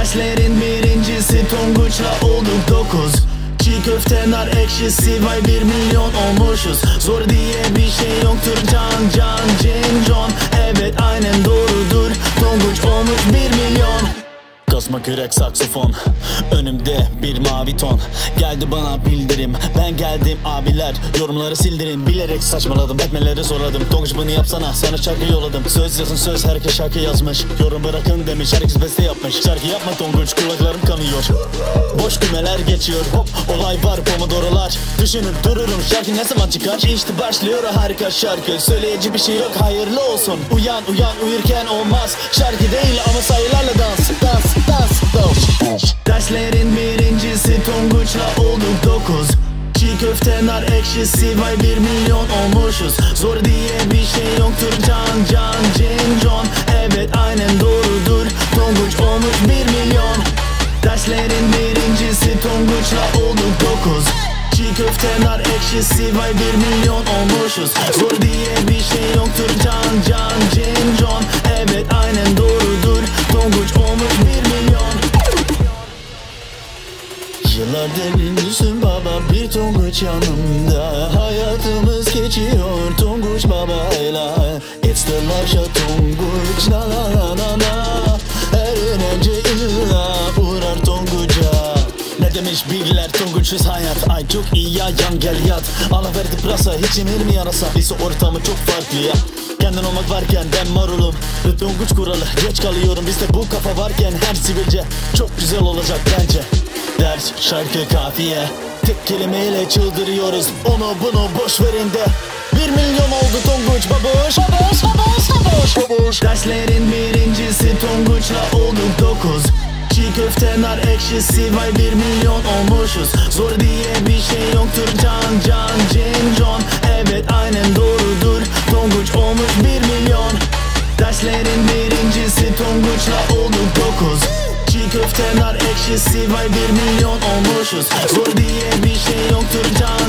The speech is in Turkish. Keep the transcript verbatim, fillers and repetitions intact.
Derslerin birincisi Tonguç'la olduk dokuz. Çiğ köfte nar ekşisi, vay bir milyon olmuşuz. Zor diye bir şey yoktur, can can cin con. Evet aynen doğrudur, Tonguç olmuş bir milyon. Kasma kürek saksofon, önümde bir mavi ton. Geldi bana bildirim, ben geldim abiler. Yorumları sildirin, bilerek saçmaladım, etmeleri zorladım. Tonguç bunu yapsana, sana şarkı yolladım. Söz yazın söz, herkes şarkı yazmış. Yorum bırakın demiş, herkes beste yapmış. Şarkı yapma Tonguç, kulaklarım kanıyor. Boş kümeler geçiyor, hop olay var, pomodorolar. Düşünüp dururum, şarkı ne zaman çıkar? İşte başlıyor harika şarkı, söyleyici bir şey yok, hayırlı olsun. Uyan uyan uyurken olmaz, şarkı değil ama sayılarla dans dans. Derslerin birincisi Tonguç'la olduk dokuz. Çiğ köfte nar ekşisi, vay bir milyon olmuşuz. Zor diye bir şey yoktur, can can cin con. Evet aynen doğrudur, Tonguç olmuş bir milyon. Derslerin birincisi Tonguç'la olduk dokuz. Çiğ köfte nar ekşisi, vay bir milyon olmuşuz. Zor diye bir şey yoktur, can can cin con. Evet aynen doğrudur, Tonguç olmuş bir milyon. Yıllardır üzüm baba, bir Tonguç yanımda. Hayatımız geçiyor Tonguç babayla. It's the life ya Tonguç, na na na na na. Her önce illa uğrar Tonguç'a. Ne demiş bilgiler, Tonguç'suz hayat. Ay çok iyi ya, yan gel yat. Allah verdi pırasa, hiç emir mi yarasa? Lise ortamı çok farklı ya. Kendin olmak varken ben marulum. Tonguç kuralı, geç kalıyorum. Bizde bu kafa varken her sivilce çok güzel olacak bence. Ders, şarkı, kafiye, tek kelimeyle çıldırıyoruz. Onu bunu boş verin de bir milyon oldu Tonguç baboş. Baboş, baboş, baboş, baboş. Derslerin birincisi Tonguç'la olduk dokuz. Çiğ köfte nar ekşisi, vay bir milyon olmuşuz. Zor diye bir şey yoktur, can can cin con. Evet aynen doğrudur, Tonguç olmuş bir milyon. Derslerin birincisi Tonguç'la olduk dokuz. Çiğ köfte nar ekşisi, vay bir milyon olmuşuz. Zor diye bir şey yoktur can.